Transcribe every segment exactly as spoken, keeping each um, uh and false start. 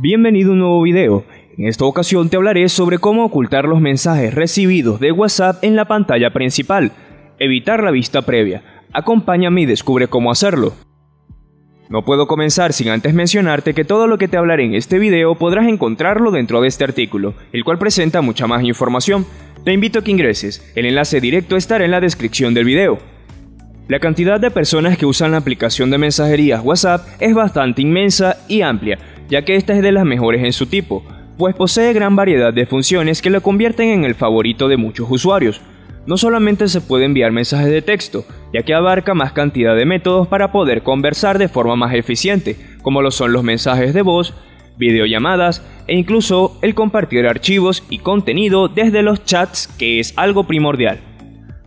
Bienvenido a un nuevo video. En esta ocasión te hablaré sobre cómo ocultar los mensajes recibidos de WhatsApp en la pantalla principal. Evitar la vista previa. Acompáñame y descubre cómo hacerlo. No puedo comenzar sin antes mencionarte que todo lo que te hablaré en este video podrás encontrarlo dentro de este artículo, el cual presenta mucha más información. Te invito a que ingreses, el enlace directo estará en la descripción del video. La cantidad de personas que usan la aplicación de mensajerías WhatsApp es bastante inmensa y amplia, ya que esta es de las mejores en su tipo, pues posee gran variedad de funciones que lo convierten en el favorito de muchos usuarios. No solamente se puede enviar mensajes de texto, ya que abarca más cantidad de métodos para poder conversar de forma más eficiente, como lo son los mensajes de voz, videollamadas e incluso el compartir archivos y contenido desde los chats, que es algo primordial.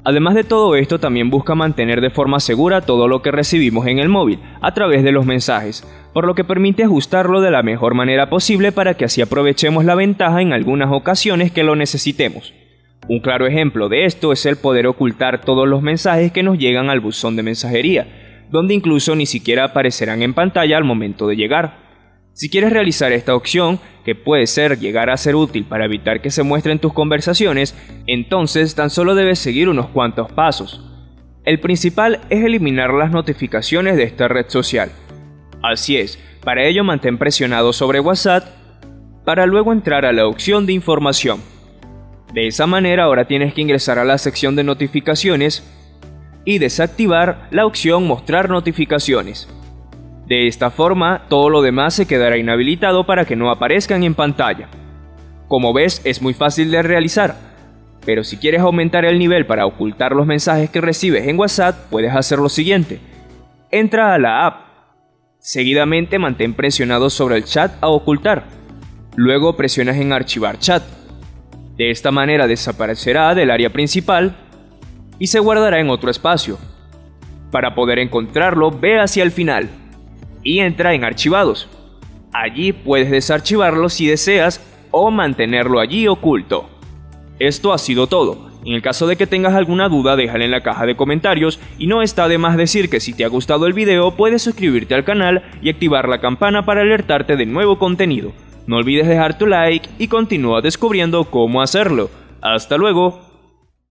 Además de todo esto, también busca mantener de forma segura todo lo que recibimos en el móvil a través de los mensajes, por lo que permite ajustarlo de la mejor manera posible para que así aprovechemos la ventaja en algunas ocasiones que lo necesitemos. Un claro ejemplo de esto es el poder ocultar todos los mensajes que nos llegan al buzón de mensajería, donde incluso ni siquiera aparecerán en pantalla al momento de llegar. Si quieres realizar esta opción, que puede ser llegar a ser útil para evitar que se muestren tus conversaciones, entonces tan solo debes seguir unos cuantos pasos. El principal es eliminar las notificaciones de esta red social. Así es, para ello mantén presionado sobre WhatsApp para luego entrar a la opción de información. De esa manera ahora tienes que ingresar a la sección de notificaciones y desactivar la opción mostrar notificaciones. De esta forma todo lo demás se quedará inhabilitado para que no aparezcan en pantalla. Como ves, es muy fácil de realizar, pero si quieres aumentar el nivel para ocultar los mensajes que recibes en WhatsApp, puedes hacer lo siguiente. Entra a la app. Seguidamente mantén presionado sobre el chat a ocultar. Luego presionas en archivar chat. De esta manera desaparecerá del área principal y se guardará en otro espacio. Para poder encontrarlo, ve hacia el final y entra en archivados. Allí puedes desarchivarlo si deseas o mantenerlo allí oculto. Esto ha sido todo. En el caso de que tengas alguna duda, déjala en la caja de comentarios, y no está de más decir que si te ha gustado el video puedes suscribirte al canal y activar la campana para alertarte de nuevo contenido. No olvides dejar tu like y continúa descubriendo cómo hacerlo. ¡Hasta luego!